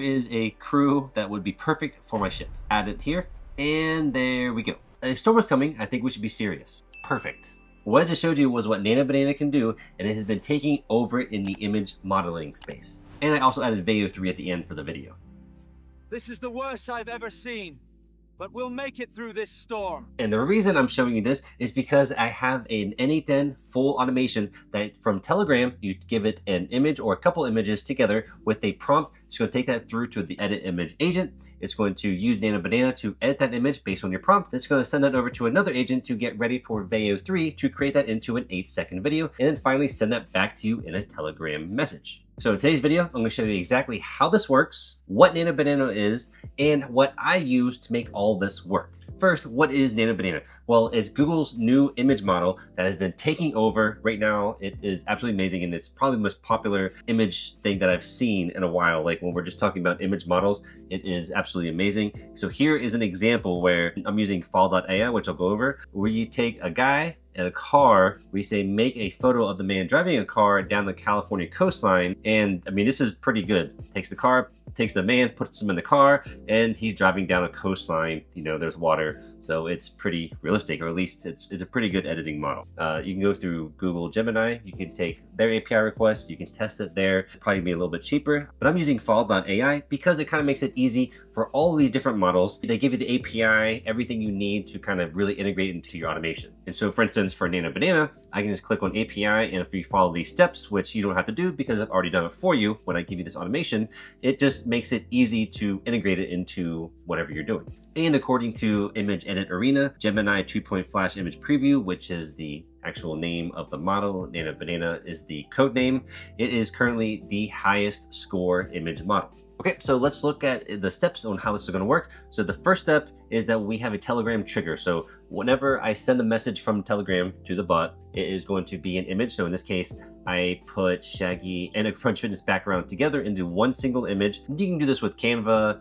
is a crew that would be perfect for my ship. Add it here, and there we go. A storm is coming, I think we should be serious. Perfect. What I just showed you was what Nano Banana can do, and it has been taking over in the image modeling space. And I also added Veo 3 at the end for the video. This is the worst I've ever seen, but we'll make it through this storm. And the reason I'm showing you this is because I have an n8n full automation that from Telegram, you give it an image or a couple images together with a prompt. It's going to take that through to the edit image agent. It's going to use Nano Banana to edit that image based on your prompt. It's going to send that over to another agent to get ready for Veo 3 to create that into an 8-second video, and then finally send that back to you in a Telegram message. So in today's video, I'm going to show you exactly how this works, what Nano Banana is, and what I use to make all this work. First, what is Nano Banana? Well, it's Google's new image model that has been taking over right now. It is absolutely amazing, and it's probably the most popular image thing that I've seen in a while. Like when we're just talking about image models, it is absolutely amazing. So here is an example where I'm using fall.ai, which I'll go over, where you take a guy and a car. We say make a photo of the man driving a car down the California coastline. And I mean, this is pretty good. Takes the car, takes the man, puts him in the car, and he's driving down a coastline. You know, there's water, so it's pretty realistic, or at least it's a pretty good editing model. You can go through Google Gemini, you can take their API request, you can test it there. It'll probably be a little bit cheaper, but I'm using fall.ai because it kind of makes it easy for all these different models. They give you the API, everything you need to kind of really integrate into your automation. And so for instance, for Nano Banana, I can just click on API, and if you follow these steps, which you don't have to do because I've already done it for you when I give you this automation, it just makes it easy to integrate it into whatever you're doing. And according to Image Edit Arena, Gemini 2.0 Flash Image Preview, which is the actual name of the model, Nano Banana is the code name, it is currently the highest score image model. Okay, so let's look at the steps on how this is going to work. So the first step is that we have a Telegram trigger. So whenever I send a message from Telegram to the bot, it is going to be an image. So in this case, I put Shaggy and a Crunch Fitness background together into one single image. You can do this with Canva.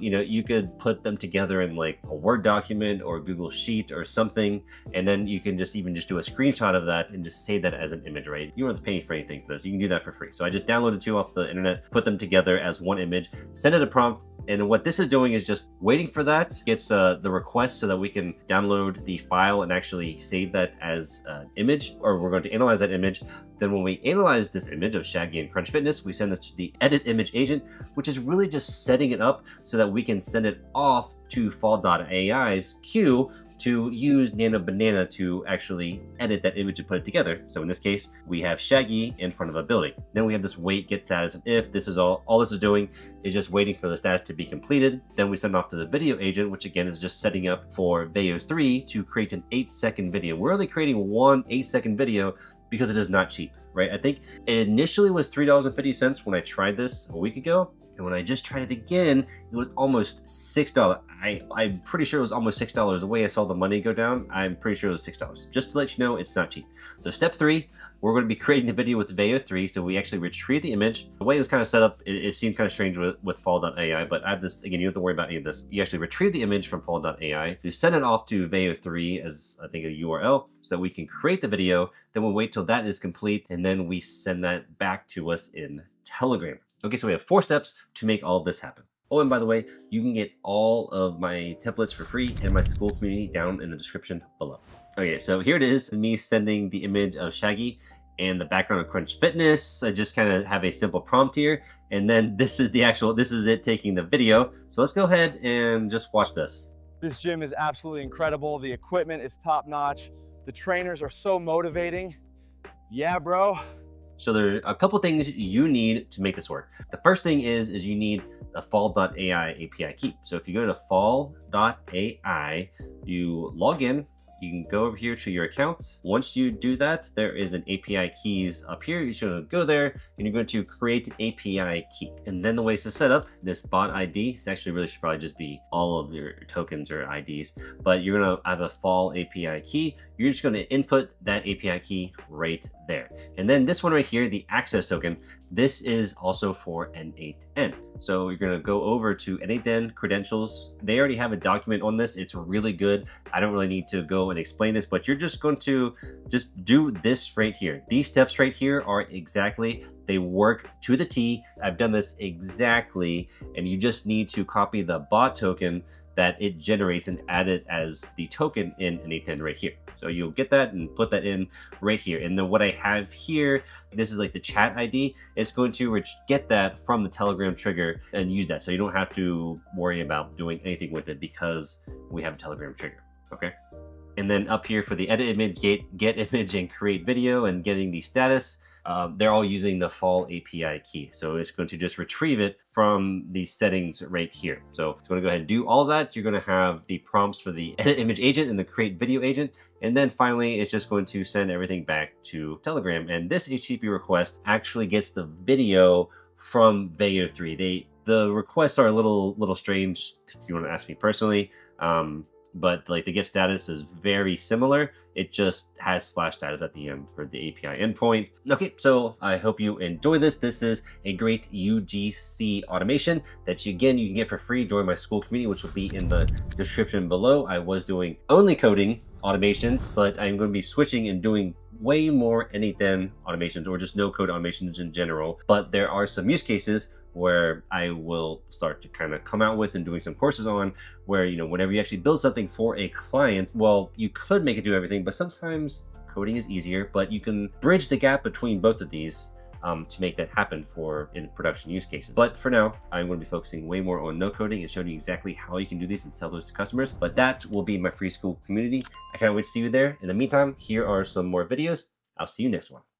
You know, you could put them together in like a Word document or a Google Sheet or something. And then you can just even just do a screenshot of that and just save that as an image, right? You don't have to pay for anything for this. You can do that for free. So I just downloaded two off the internet, put them together as one image, send it a prompt. And what this is doing is just waiting for that. It's the request so that we can download the file and actually save that as an image, or we're going to analyze that image. Then when we analyze this image of Shaggy and Crunch Fitness, we send this to the edit image agent, which is really just setting it up so that we can send it off to fall.ai's queue to use Nano Banana to actually edit that image and put it together. So in this case, we have Shaggy in front of a building. Then we have this wait, get status, and if this is all this is doing is just waiting for the status to be completed. Then we send it off to the video agent, which again is just setting up for Veo 3 to create an 8-second video. We're only creating one 8-second video because it is not cheap, right? I think it initially was $3.50 when I tried this a week ago. And when I just tried it again, it was almost $6. I'm pretty sure it was almost $6. The way I saw the money go down, I'm pretty sure it was $6. Just to let you know, it's not cheap. So step 3, we're going to be creating the video with Veo 3. So we actually retrieve the image. The way it was kind of set up, it seemed kind of strange with fall.ai, but I have this, again, you don't have to worry about any of this. You actually retrieve the image from fall.ai. You send it off to Veo 3 as, I think, a URL so that we can create the video. Then we'll wait till that is complete, and then we send that back to us in Telegram. Okay, so we have 4 steps to make all of this happen. Oh, and by the way, you can get all of my templates for free in my Skool community down in the description below. Okay, so here it is, me sending the image of Shaggy and the background of Crunch Fitness. I just kind of have a simple prompt here. And then this is the actual, this is it taking the video. So let's go ahead and just watch this. This gym is absolutely incredible. The equipment is top notch. The trainers are so motivating. Yeah, bro. So there are a couple things you need to make this work. The first thing is you need a fall.ai API key. So if you go to fall.ai, you log in, you can go over here to your account. Once you do that, there is an API keys up here. You should go there and you're going to create an API key. And then the way to set up this bot ID, it's actually really should probably just be all of your tokens or IDs, but you're going to have a fall API key. You're just going to input that API key right there. And then this one right here, the access token, this is also for n8n. So you're going to go over to n8n credentials. They already have a document on this. It's really good. I don't really need to go go and explain this, but you're just going to just do this right here. These steps right here are exactly, they work to the T. I've done this exactly, and you just need to copy the bot token that it generates and add it as the token in an n8n right here. So you'll get that and put that in right here. And then what I have here, this is like the chat ID. It's going to get that from the Telegram trigger and use that. So you don't have to worry about doing anything with it because we have a Telegram trigger, okay? And then up here for the edit image, get image and create video and getting the status, they're all using the fall API key. So it's going to just retrieve it from the settings right here. So it's going to go ahead and do all that. You're going to have the prompts for the edit image agent and the create video agent. And then finally, it's just going to send everything back to Telegram. And this HTTP request actually gets the video from Veo 3. The requests are a little strange if you want to ask me personally. But like the get status is very similar. It just has /status at the end for the API endpoint. Okay, so I hope you enjoy this. This is a great UGC automation that you, again, you can get for free. Join my Skool community, which will be in the description below. I was doing only coding automations, but I'm going to be switching and doing way more n8n automations or just no code automations in general. But there are some use cases where I will start to kind of come out with and doing some courses on where, you know, whenever you actually build something for a client, well, you could make it do everything, but sometimes coding is easier, but you can bridge the gap between both of these to make that happen for in production use cases. But for now, I'm going to be focusing way more on no coding and showing you exactly how you can do these and sell those to customers. But that will be my free Skool community. I can't wait to see you there. In the meantime, here are some more videos. I'll see you next one.